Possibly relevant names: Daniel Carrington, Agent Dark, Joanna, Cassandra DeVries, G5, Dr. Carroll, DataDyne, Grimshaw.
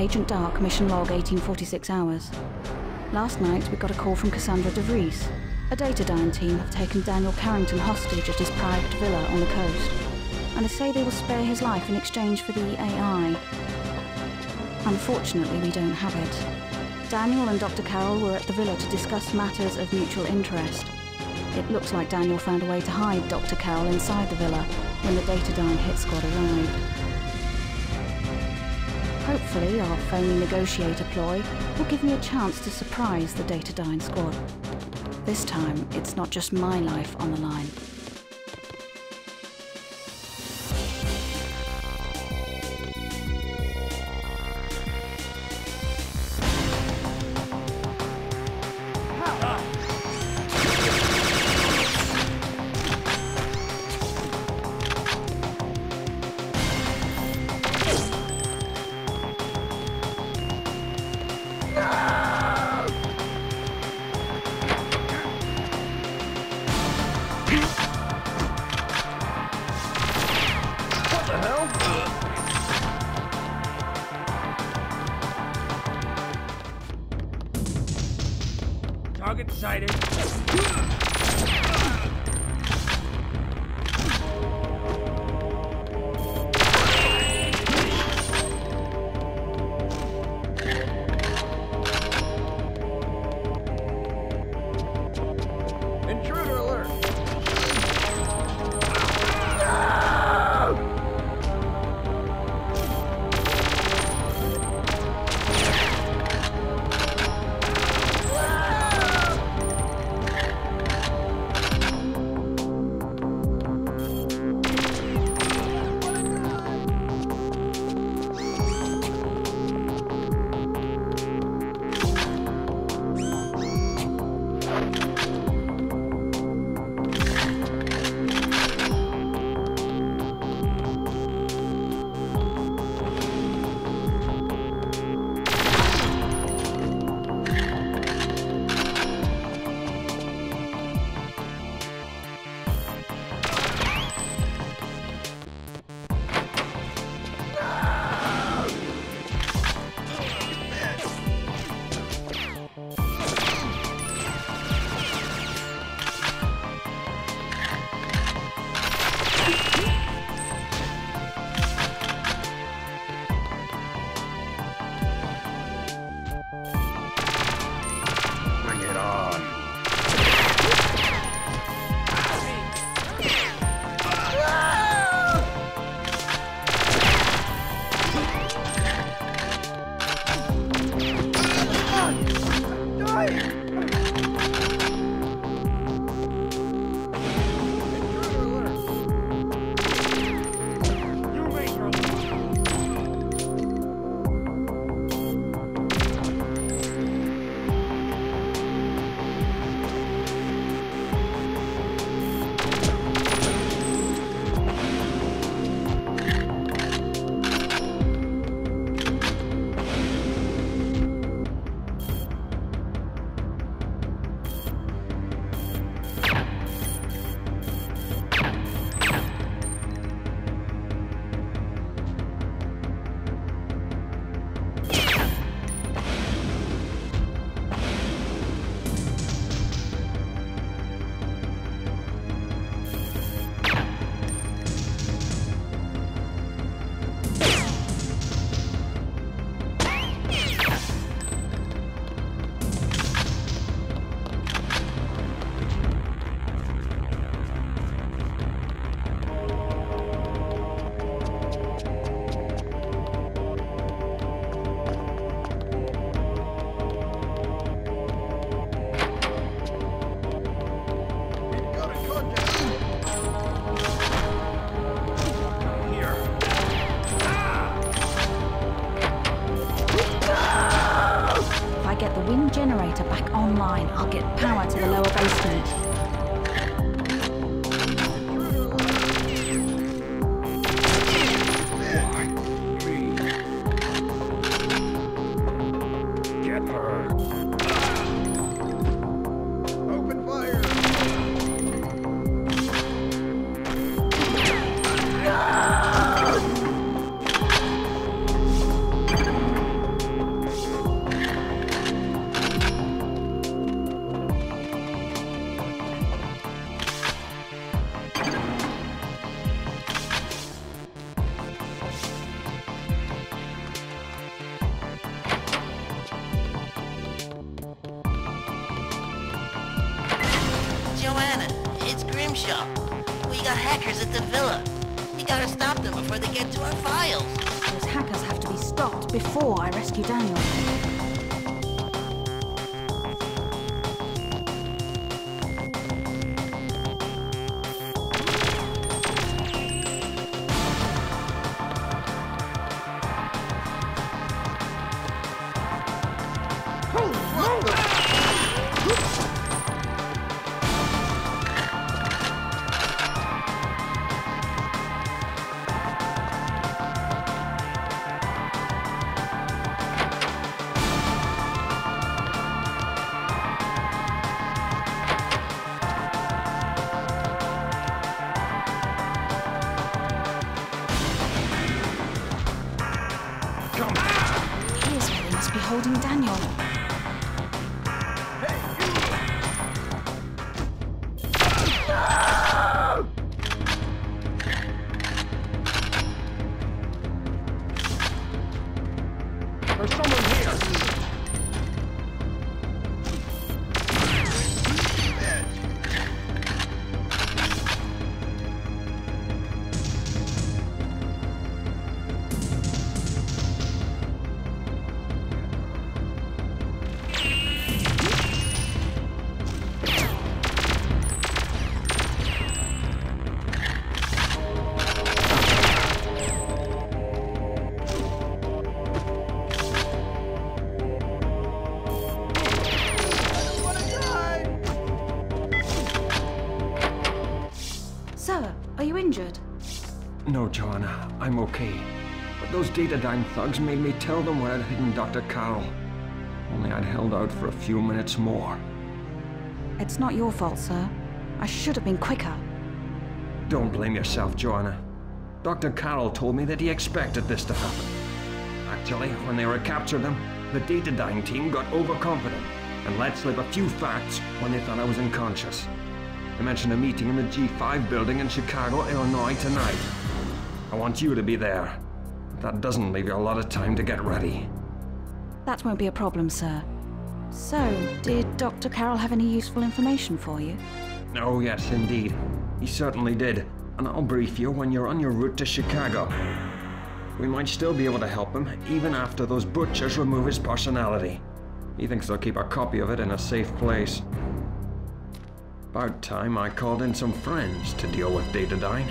Agent Dark, mission log 1846 hours. Last night we got a call from Cassandra DeVries. A DataDyne team have taken Daniel Carrington hostage at his private villa on the coast, and they say they will spare his life in exchange for the AI. Unfortunately, we don't have it. Daniel and Dr. Carroll were at the villa to discuss matters of mutual interest. It looks like Daniel found a way to hide Dr. Carroll inside the villa when the DataDyne hit squad arrived. Hopefully, our phony negotiator ploy will give me a chance to surprise the DataDyne squad. This time, it's not just my life on the line. Target sighted. Grimshaw. We got hackers at the villa. We gotta stop them before they get to our files. Those hackers have to be stopped before I rescue Daniel. No, Joanna, I'm okay. But those DataDyne thugs made me tell them where I'd hidden Dr. Carroll. Only I'd held out for a few minutes more. It's not your fault, sir. I should have been quicker. Don't blame yourself, Joanna. Dr. Carroll told me that he expected this to happen. Actually, when they recaptured them, the DataDyne team got overconfident and let slip a few facts when they thought I was unconscious. They mentioned a meeting in the G5 building in Chicago, Illinois tonight. I want you to be there. That doesn't leave you a lot of time to get ready. That won't be a problem, sir. So, did Dr. Carroll have any useful information for you? Oh, yes, indeed. He certainly did. And I'll brief you when you're on your route to Chicago. We might still be able to help him, even after those butchers remove his personality. He thinks they'll keep a copy of it in a safe place. About time I called in some friends to deal with DataDyne.